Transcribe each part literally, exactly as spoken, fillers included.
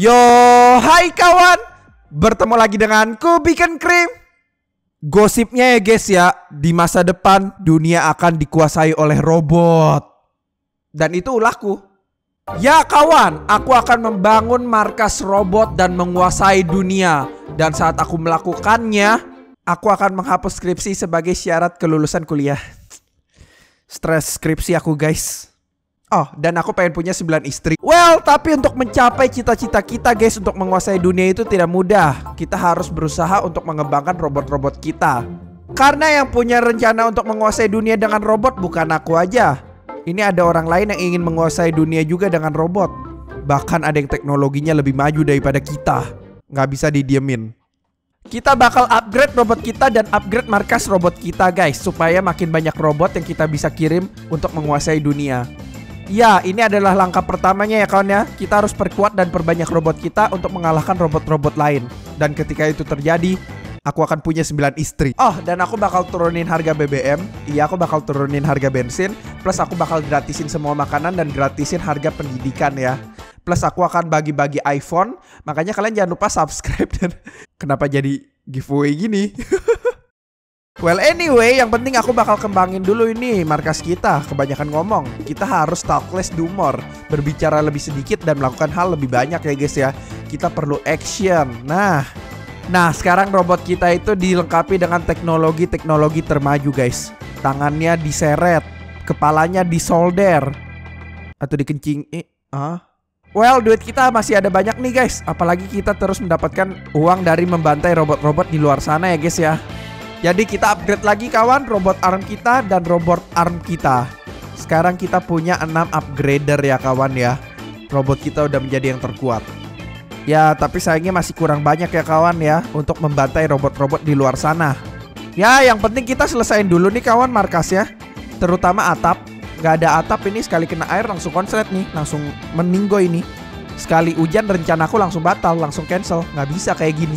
Yo, hai kawan, bertemu lagi denganku BeaconCream. Gosipnya ya guys ya, di masa depan dunia akan dikuasai oleh robot. Dan itu ulahku. Ya kawan, aku akan membangun markas robot dan menguasai dunia. Dan saat aku melakukannya, aku akan menghapus skripsi sebagai syarat kelulusan kuliah. Stres skripsi aku guys. Oh, dan aku pengen punya sembilan istri. Well, tapi untuk mencapai cita-cita kita guys, untuk menguasai dunia itu tidak mudah. Kita harus berusaha untuk mengembangkan robot-robot kita. Karena yang punya rencana untuk menguasai dunia dengan robot bukan aku aja. Ini ada orang lain yang ingin menguasai dunia juga dengan robot. Bahkan ada yang teknologinya lebih maju daripada kita. Nggak bisa didiemin. Kita bakal upgrade robot kita dan upgrade markas robot kita guys, supaya makin banyak robot yang kita bisa kirim untuk menguasai dunia. Ya, ini adalah langkah pertamanya ya kawan ya. Kita harus perkuat dan perbanyak robot kita untuk mengalahkan robot-robot lain. Dan ketika itu terjadi, aku akan punya sembilan istri. Oh, dan aku bakal turunin harga B B M. Iya, aku bakal turunin harga bensin. Plus aku bakal gratisin semua makanan dan gratisin harga pendidikan ya. Plus aku akan bagi-bagi iPhone. Makanya kalian jangan lupa subscribe dan... Kenapa jadi giveaway gini? Well anyway, yang penting aku bakal kembangin dulu ini markas kita. Kebanyakan ngomong. Kita harus talk less do more. Berbicara lebih sedikit dan melakukan hal lebih banyak ya guys ya. Kita perlu action. Nah, nah sekarang robot kita itu dilengkapi dengan teknologi-teknologi termaju guys. Tangannya diseret, kepalanya disolder, atau dikencing. Eh, ah. Well, duit kita masih ada banyak nih guys. Apalagi kita terus mendapatkan uang dari membantai robot-robot di luar sana ya guys ya. Jadi kita upgrade lagi kawan, robot arm kita dan robot arm kita. Sekarang kita punya enam upgrader ya kawan ya. Robot kita udah menjadi yang terkuat. Ya, tapi sayangnya masih kurang banyak ya kawan ya, untuk membantai robot-robot di luar sana. Ya, yang penting kita selesain dulu nih kawan markasnya. Terutama atap. Gak ada atap ini, sekali kena air langsung konslet nih. Langsung meninggo ini. Sekali hujan rencanaku langsung batal, langsung cancel. Gak bisa kayak gini.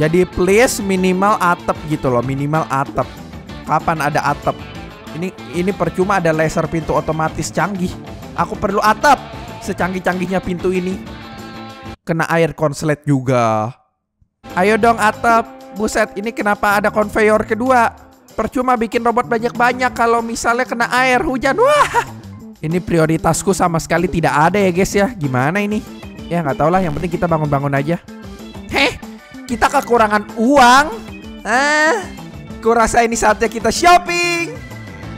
Jadi please minimal atap gitu loh, minimal atap. Kapan ada atap? Ini ini percuma ada laser pintu otomatis canggih. Aku perlu atap. Secanggih-canggihnya pintu ini. Kena air konslet juga. Ayo dong atap. Buset, ini kenapa ada konveyor kedua? Percuma bikin robot banyak-banyak kalau misalnya kena air hujan. Wah. Ini prioritasku sama sekali tidak ada ya guys ya. Gimana ini? Ya nggak tau lah, yang penting kita bangun-bangun aja. Heh. Kita kekurangan uang. Eh, kurasa ini saatnya kita shopping.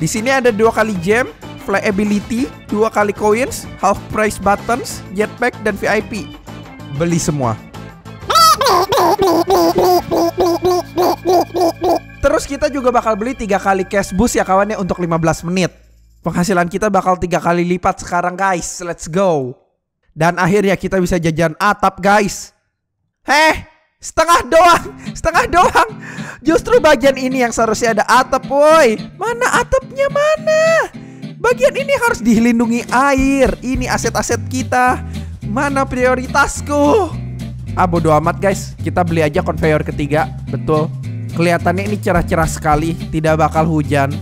Di sini ada dua kali gem, fly ability, dua kali coins, half price buttons, jetpack dan V I P. Beli semua. Terus kita juga bakal beli tiga kali cash boost ya kawannya untuk lima belas menit. Penghasilan kita bakal tiga kali lipat sekarang guys. Let's go. Dan akhirnya kita bisa jajan atap guys. Heh. Setengah doang, setengah doang. Justru bagian ini yang seharusnya ada atap, woi. Mana atapnya mana? Bagian ini harus dilindungi air. Ini aset-aset kita. Mana prioritasku? Ah, bodo amat guys. Kita beli aja konveyor ketiga. Betul. Kelihatannya ini cerah-cerah sekali. Tidak bakal hujan.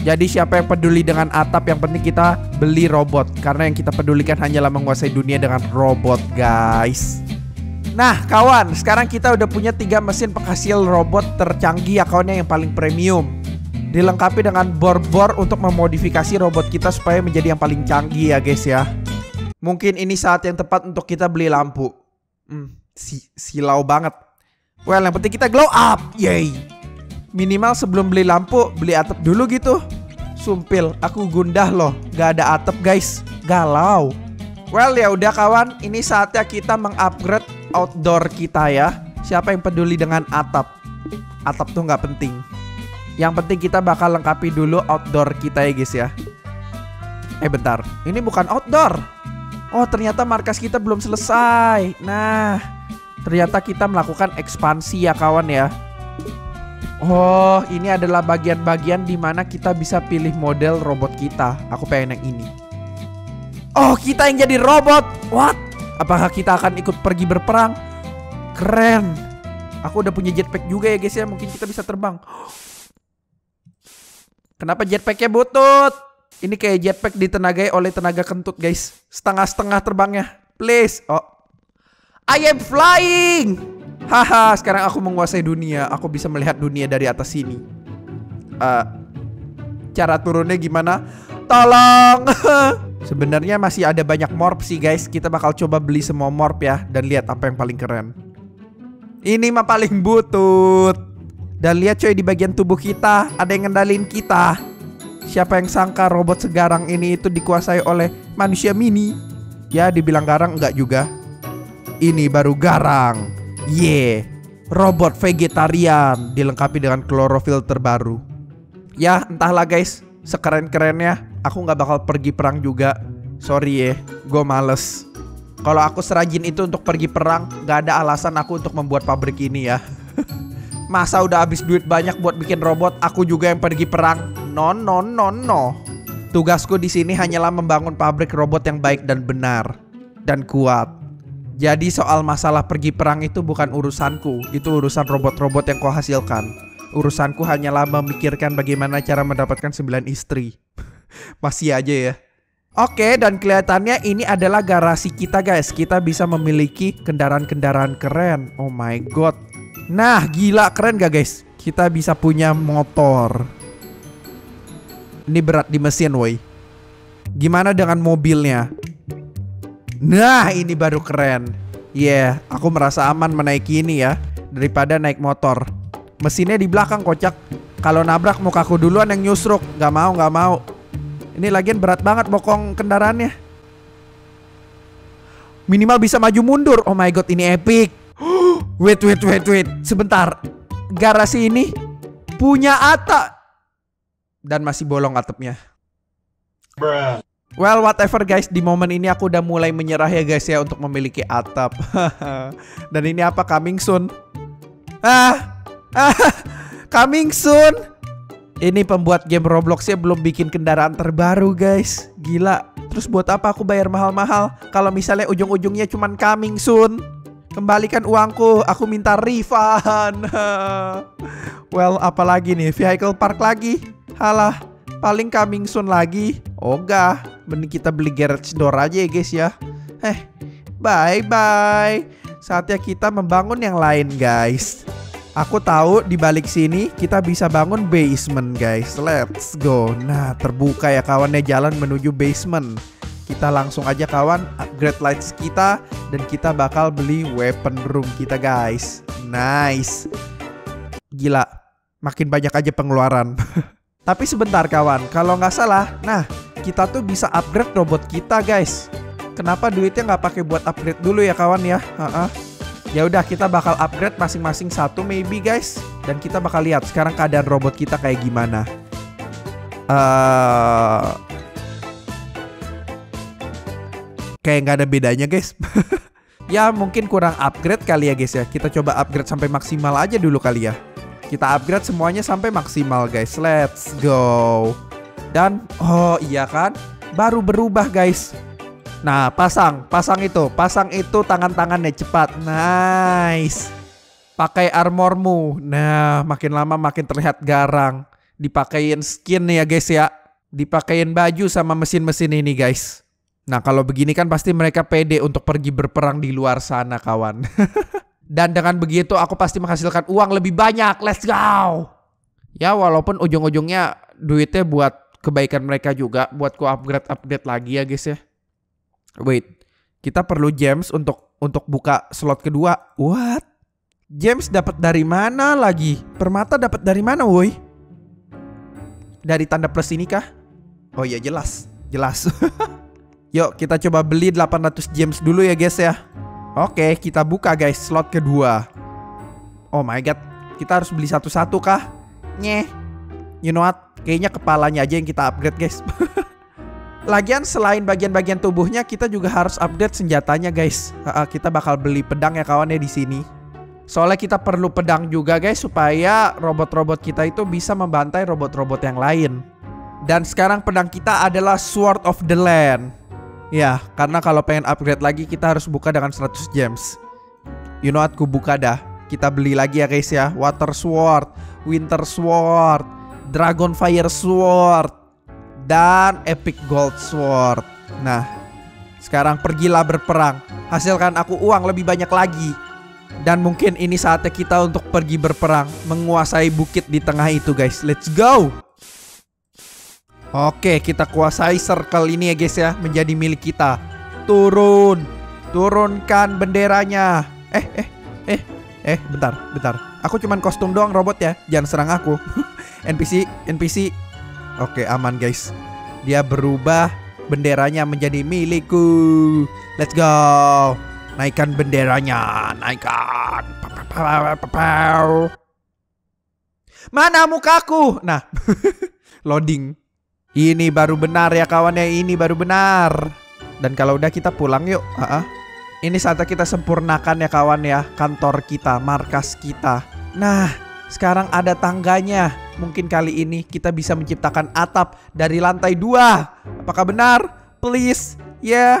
Jadi siapa yang peduli dengan atap? Yang penting kita beli robot. Karena yang kita pedulikan hanyalah menguasai dunia dengan robot guys. Nah kawan, sekarang kita udah punya tiga mesin penghasil robot tercanggih ya kawannya, yang paling premium. Dilengkapi dengan bor-bor untuk memodifikasi robot kita supaya menjadi yang paling canggih ya guys ya. Mungkin ini saat yang tepat untuk kita beli lampu. Hmm, si silau banget. Well, yang penting kita glow up. Yay. Minimal sebelum beli lampu, beli atap dulu gitu. Sumpil, aku gundah loh. Gak ada atap guys. Galau. Well, ya udah kawan, ini saatnya kita mengupgrade outdoor kita ya. Siapa yang peduli dengan atap? Atap tuh nggak penting. Yang penting kita bakal lengkapi dulu outdoor kita ya guys ya. Eh bentar, ini bukan outdoor. Oh ternyata markas kita belum selesai. Nah, ternyata kita melakukan ekspansi ya kawan ya. Oh, ini adalah bagian-bagian dimana kita bisa pilih model robot kita. Aku pengen yang ini. Oh, kita yang jadi robot. What? Apakah kita akan ikut pergi berperang? Keren. Aku udah punya jetpack juga ya guys ya. Mungkin kita bisa terbang. Kenapa jetpacknya butut? Ini kayak jetpack ditenagai oleh tenaga kentut guys. Setengah-setengah terbangnya. Please. Oh. I am flying. Haha, sekarang aku menguasai dunia. Aku bisa melihat dunia dari atas sini. uh, Cara turunnya gimana? Tolong. Sebenarnya masih ada banyak morph sih guys. Kita bakal coba beli semua morph ya. Dan lihat apa yang paling keren. Ini mah paling butut. Dan lihat coy, di bagian tubuh kita ada yang ngendalin kita. Siapa yang sangka robot segarang ini itu dikuasai oleh manusia mini. Ya dibilang garang enggak juga. Ini baru garang. Ye, yeah. Robot vegetarian dilengkapi dengan klorofil terbaru. Ya entahlah guys, sekeren-kerennya aku nggak bakal pergi perang juga. Sorry ya, gue males. Kalau aku serajin itu untuk pergi perang, nggak ada alasan aku untuk membuat pabrik ini ya. Masa udah habis duit banyak buat bikin robot, aku juga yang pergi perang? No, no, no, no. Tugasku di sini hanyalah membangun pabrik robot yang baik dan benar dan kuat. Jadi soal masalah pergi perang itu bukan urusanku. Itu urusan robot-robot yang kau hasilkan. Urusanku hanyalah memikirkan bagaimana cara mendapatkan sembilan istri. Masih aja ya. Oke, dan kelihatannya ini adalah garasi kita guys. Kita bisa memiliki kendaraan-kendaraan keren. Oh my god. Nah, gila keren gak guys? Kita bisa punya motor. Ini berat di mesin woi. Gimana dengan mobilnya? Nah, ini baru keren. Yeah, aku merasa aman menaiki ini ya, daripada naik motor. Mesinnya di belakang kocak. Kalau nabrak mukaku duluan yang nyusruk. Gak mau, gak mau. Ini lagian berat banget bokong kendaraannya. Minimal bisa maju mundur. Oh my god, ini epic. Wait, wait, wait, wait. Sebentar. Garasi ini punya atap. Dan masih bolong atapnya. Bruh. Well, whatever guys. Di momen ini aku udah mulai menyerah ya guys ya. Untuk memiliki atap. Dan ini apa? Coming soon. Ah, ah, coming soon. Ini pembuat game Robloxnya belum bikin kendaraan terbaru guys. Gila. Terus buat apa aku bayar mahal-mahal kalau misalnya ujung-ujungnya cuman coming soon. Kembalikan uangku, aku minta refund. Well, apalagi nih, vehicle park lagi. Halah, paling coming soon lagi. Ogah, mending kita beli garage door aja ya guys ya. Eh, bye-bye. Saatnya kita membangun yang lain guys. Aku tahu di balik sini kita bisa bangun basement guys. Let's go. Nah, terbuka ya kawannya jalan menuju basement. Kita langsung aja kawan upgrade lights kita. Dan kita bakal beli weapon room kita guys. Nice. Gila, makin banyak aja pengeluaran. Tapi sebentar kawan, kalau nggak salah, nah kita tuh bisa upgrade robot kita guys. Kenapa duitnya nggak pakai buat upgrade dulu ya kawan ya. uh-uh. Ya udah, kita bakal upgrade masing-masing satu maybe guys. Dan kita bakal lihat sekarang keadaan robot kita kayak gimana. uh... Kayak nggak ada bedanya guys. Ya mungkin kurang upgrade kali ya guys ya. Kita coba upgrade sampai maksimal aja dulu kali ya. Kita upgrade semuanya sampai maksimal guys. Let's go. Dan oh iya kan, baru berubah guys. Nah pasang, pasang itu, pasang itu tangan-tangannya cepat. Nice. Pakai armormu. Nah makin lama makin terlihat garang. Dipakein skin ya guys ya. Dipakein baju sama mesin-mesin ini guys. Nah kalau begini kan pasti mereka pede untuk pergi berperang di luar sana kawan. Dan dengan begitu aku pasti menghasilkan uang lebih banyak. Let's go. Ya walaupun ujung-ujungnya duitnya buat kebaikan mereka juga. Buat ku upgrade-upgrade lagi ya guys ya. Wait, kita perlu gems untuk untuk buka slot kedua. What? Gems dapat dari mana lagi? Permata dapat dari mana woi? Dari tanda plus ini kah? Oh iya jelas, jelas. Yuk kita coba beli delapan ratus gems dulu ya guys ya. Oke kita buka guys slot kedua. Oh my god, kita harus beli satu-satu kah? Nyeh. You know what? Kayaknya kepalanya aja yang kita upgrade guys. Lagian selain bagian-bagian tubuhnya, kita juga harus update senjatanya guys. Kita bakal beli pedang ya kawannya di sini. Soalnya kita perlu pedang juga guys, supaya robot-robot kita itu bisa membantai robot-robot yang lain. Dan sekarang pedang kita adalah Sword of the Land. Ya, karena kalau pengen upgrade lagi kita harus buka dengan seratus gems. You know what, ku buka dah. Kita beli lagi ya guys ya. Water Sword, Winter Sword, Dragon Fire Sword, dan Epic Gold Sword. Nah, Sekarang pergilah berperang. Hasilkan aku uang lebih banyak lagi. Dan mungkin ini saatnya kita untuk pergi berperang, menguasai bukit di tengah itu, guys. Let's go. Oke, kita kuasai circle ini ya, guys ya. Menjadi milik kita. Turun. Turunkan benderanya. Eh, eh, eh. Eh, bentar, bentar. Aku cuman kostum doang robot ya. Jangan serang aku. N P C, N P C. Oke, aman, guys. Dia berubah benderanya menjadi milikku. Let's go. Naikkan benderanya, naikkan. Mana mukaku? Nah, loading. Ini baru benar ya kawannya, ini baru benar. Dan kalau udah kita pulang yuk. Uh-uh. Ini saatnya kita sempurnakan ya kawan ya, kantor kita, markas kita. Nah, sekarang ada tangganya. Mungkin kali ini kita bisa menciptakan atap dari lantai dua. Apakah benar? Please, ya. Yeah.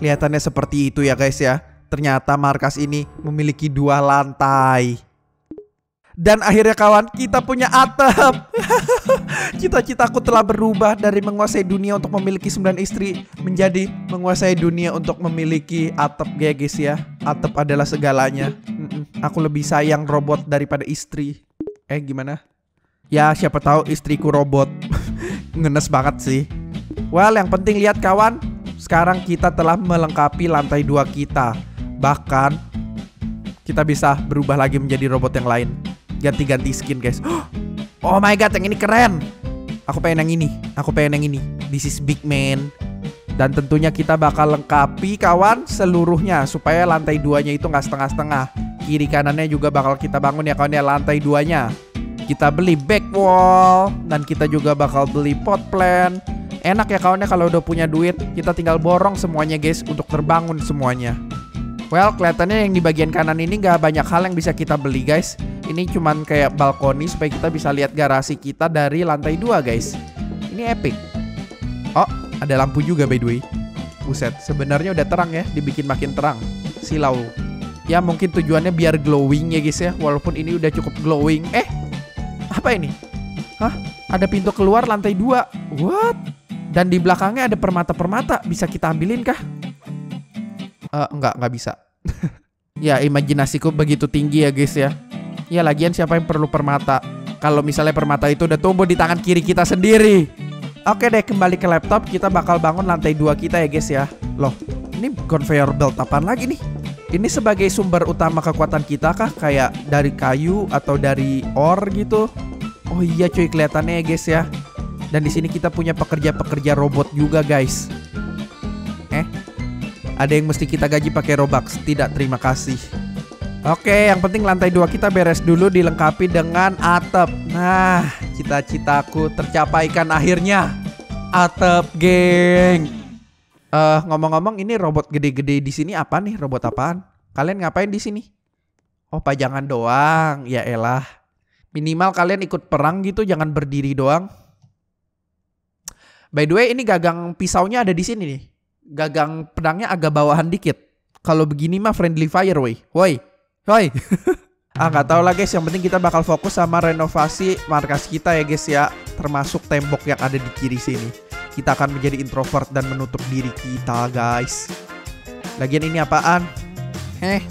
Kelihatannya seperti itu ya guys ya. Ternyata markas ini memiliki dua lantai. Dan akhirnya kawan, kita punya atap. Cita-citaku telah berubah dari menguasai dunia untuk memiliki sembilan istri menjadi menguasai dunia untuk memiliki atap ya guys ya. Atap adalah segalanya. Mm-mm. Aku lebih sayang robot daripada istri. Eh gimana? Ya siapa tahu istriku robot. Ngenes banget sih. Well, yang penting lihat kawan, sekarang kita telah melengkapi lantai dua kita. Bahkan kita bisa berubah lagi menjadi robot yang lain. Ganti-ganti skin guys. Oh my god, yang ini keren. Aku pengen yang ini. Aku pengen yang ini. This is big man. Dan tentunya kita bakal lengkapi kawan seluruhnya, supaya lantai duanya itu nggak setengah-setengah. Kiri kanannya juga bakal kita bangun ya kawan ya, lantai duanya. Kita beli back wall. Dan kita juga bakal beli pot plant. Enak ya kawannya kalau udah punya duit, kita tinggal borong semuanya guys untuk terbangun semuanya. Well, kelihatannya yang di bagian kanan ini gak banyak hal yang bisa kita beli guys. Ini cuman kayak balkoni supaya kita bisa lihat garasi kita dari lantai dua guys. Ini epic. Oh, ada lampu juga by the way. Buset, sebenarnya udah terang ya, dibikin makin terang. Silau. Ya mungkin tujuannya biar glowing ya guys ya, walaupun ini udah cukup glowing. Eh, apa ini? Hah? Ada pintu keluar lantai dua. What? Dan di belakangnya ada permata-permata. Bisa kita ambilin kah? Uh, enggak, nggak bisa. Ya, imajinasiku begitu tinggi ya guys ya. Ya, lagian siapa yang perlu permata? Kalau misalnya permata itu udah tumbuh di tangan kiri kita sendiri. Oke deh, kembali ke laptop. Kita bakal bangun lantai dua kita ya guys ya. Loh, ini conveyor belt apaan lagi nih? Ini sebagai sumber utama kekuatan kita kah? Kayak dari kayu atau dari ore gitu? Oh iya cuy, kelihatannya ya guys ya. Dan di sini kita punya pekerja-pekerja robot juga, guys. Eh, ada yang mesti kita gaji pakai Robux? Tidak, terima kasih. Oke, yang penting lantai dua kita beres dulu, dilengkapi dengan atap. Nah, cita-citaku tercapaikan akhirnya. Atap, geng. Eh, ngomong-ngomong, ini robot gede-gede di sini apa nih? Robot apaan? Kalian ngapain di sini? Oh, pajangan doang. Ya elah. Minimal kalian ikut perang gitu, jangan berdiri doang. By the way, ini gagang pisaunya ada di sini nih. Gagang pedangnya agak bawahan dikit. Kalau begini mah friendly fire, woi. Woi. Woi. Ah, nggak tahu lah guys, yang penting kita bakal fokus sama renovasi markas kita ya guys ya, termasuk tembok yang ada di kiri sini. Kita akan menjadi introvert dan menutup diri kita, guys. Lagian ini apaan? Eh,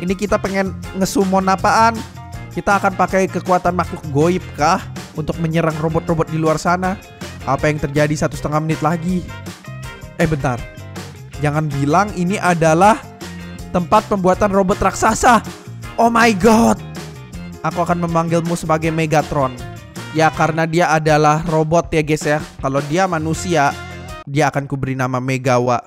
ini kita pengen ngesummon apaan? Kita akan pakai kekuatan makhluk goib kah untuk menyerang robot-robot di luar sana? Apa yang terjadi satu setengah menit lagi? Eh bentar, jangan bilang ini adalah tempat pembuatan robot raksasa. Oh my god, aku akan memanggilmu sebagai Megatron. Ya karena dia adalah robot ya guys ya. Kalau dia manusia, dia akan kuberi nama Megawa.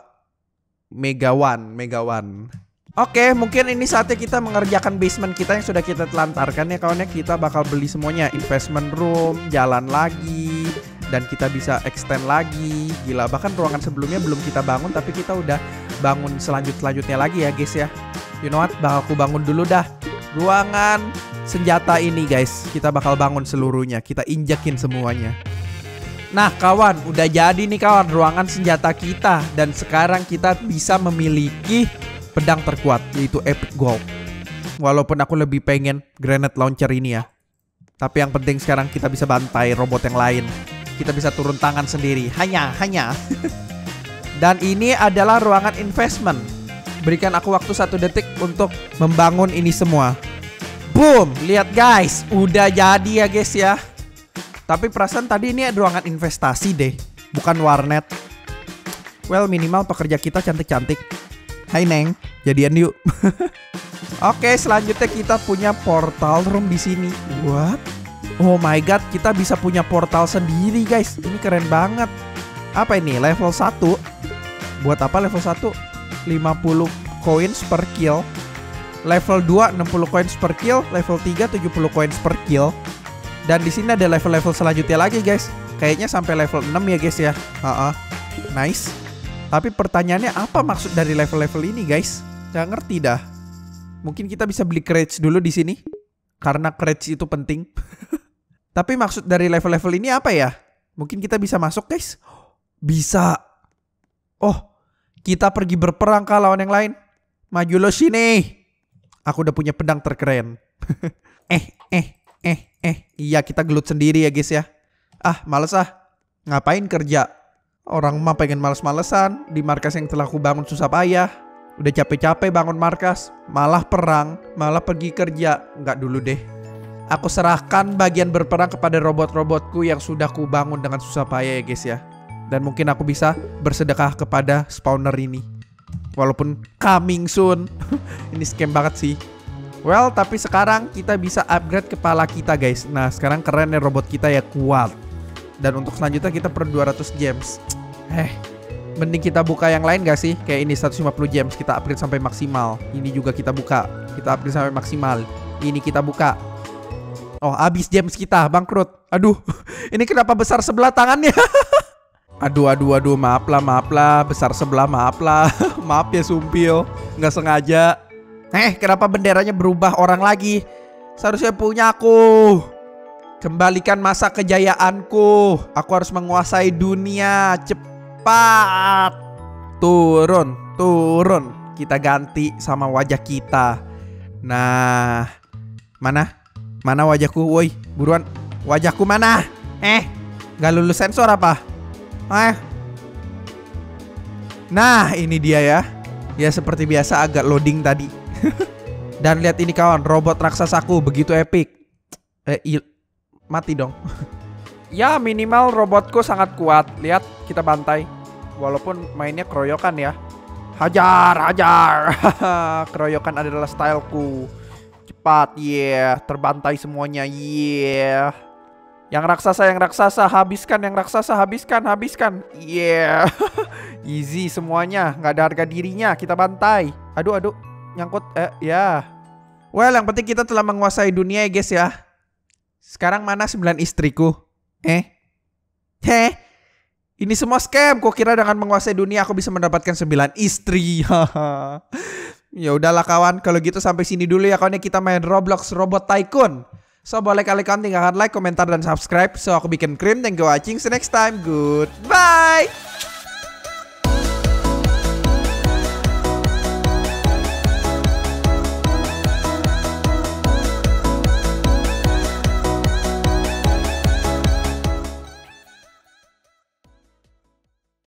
Megawan, Megawan. Oke, mungkin ini saatnya kita mengerjakan basement kita yang sudah kita telantarkan ya kawannya. Kita bakal beli semuanya. Investment room, jalan lagi. Dan kita bisa extend lagi. Gila, bahkan ruangan sebelumnya belum kita bangun, tapi kita udah bangun selanjut-selanjutnya lagi ya guys ya. You know what, bakal aku bangun dulu dah. Ruangan senjata ini guys, kita bakal bangun seluruhnya. Kita injekin semuanya. Nah kawan, udah jadi nih kawan ruangan senjata kita. Dan sekarang kita bisa memiliki pedang terkuat, yaitu Epic Gold. Walaupun aku lebih pengen grenade launcher ini ya, tapi yang penting sekarang kita bisa bantai robot yang lain. Kita bisa turun tangan sendiri. Hanya, hanya. Dan ini adalah ruangan investment. Berikan aku waktu satu detik untuk membangun ini semua. Boom, lihat guys, udah jadi ya guys ya. Tapi perasaan tadi ini ruangan investasi deh, bukan warnet. Well, minimal pekerja kita cantik-cantik. Hai Neng, jadian yuk. Oke, selanjutnya kita punya portal room di sini. What? Oh my god, kita bisa punya portal sendiri guys. Ini keren banget. Apa ini? Level satu. Buat apa level satu? lima puluh coins per kill. Level dua enam puluh coins per kill. Level tiga tujuh puluh coins per kill. Dan di sini ada level-level selanjutnya lagi guys. Kayaknya sampai level enam ya guys ya. Uh-uh. Nice. Tapi pertanyaannya apa maksud dari level-level ini guys? Nggak ngerti dah. Mungkin kita bisa beli crates dulu di sini, karena crates itu penting. Tapi maksud dari level-level ini apa ya? Mungkin kita bisa masuk guys. Bisa. Oh, kita pergi berperang kah lawan yang lain? Maju lo sini. Aku udah punya pedang terkeren. eh, eh, eh, eh. Iya, kita gelut sendiri ya guys ya. Ah, males ah. Ngapain kerja? Orang mah pengen males-malesan. Di markas yang telah aku bangun susah payah. Udah capek-capek bangun markas. Malah perang. Malah pergi kerja. Enggak dulu deh. Aku serahkan bagian berperang kepada robot-robotku yang sudah ku bangun dengan susah payah ya guys ya. Dan mungkin aku bisa bersedekah kepada spawner ini. Walaupun coming soon. Ini scam banget sih. Well, tapi sekarang kita bisa upgrade kepala kita guys. Nah, sekarang keren ya robot kita ya, kuat. Dan untuk selanjutnya kita perlu dua ratus gems. Eh, mending kita buka yang lain gak sih? Kayak ini seratus lima puluh gems, kita upgrade sampai maksimal. Ini juga kita buka. Kita upgrade sampai maksimal. Ini kita buka. Oh, habis gems kita, bangkrut. Aduh, ini kenapa besar sebelah tangannya? Aduh, aduh, aduh, maaf lah, maaf lah. Besar sebelah, maaf lah. Maaf ya, Sumpil. Nggak sengaja. Eh, kenapa benderanya berubah orang lagi? Seharusnya punya aku. Kembalikan masa kejayaanku. Aku harus menguasai dunia. Cepat. Turun, turun. Kita ganti sama wajah kita. Nah, mana? Mana wajahku, woi. Buruan. Wajahku mana? Eh, nggak lulus sensor apa? Eh. Nah, ini dia ya. Ya seperti biasa agak loading tadi. Dan lihat ini kawan, robot raksasaku begitu epic. Eh, mati dong. Ya minimal robotku sangat kuat. Lihat, kita bantai. Walaupun mainnya keroyokan ya. Hajar, hajar. Keroyokan adalah styleku. Cepat, yeah. Terbantai semuanya, yeah. Yang raksasa, yang raksasa, habiskan, yang raksasa, habiskan, habiskan. Yeah. Easy semuanya, nggak ada harga dirinya, kita bantai. Aduh, aduh, nyangkut, eh, ya. Yeah. Well, yang penting kita telah menguasai dunia ya guys ya. Sekarang mana sembilan istriku? Eh? Heh? Ini semua scam, kok kira dengan menguasai dunia aku bisa mendapatkan sembilan istri. Ya udahlah kawan, kalau gitu sampai sini dulu ya kawan, kita main Roblox Robot Tycoon. So, boleh kalian tinggalkan like, komentar, dan subscribe. So, aku bikin cream. Thank you watching. See you next time. Goodbye.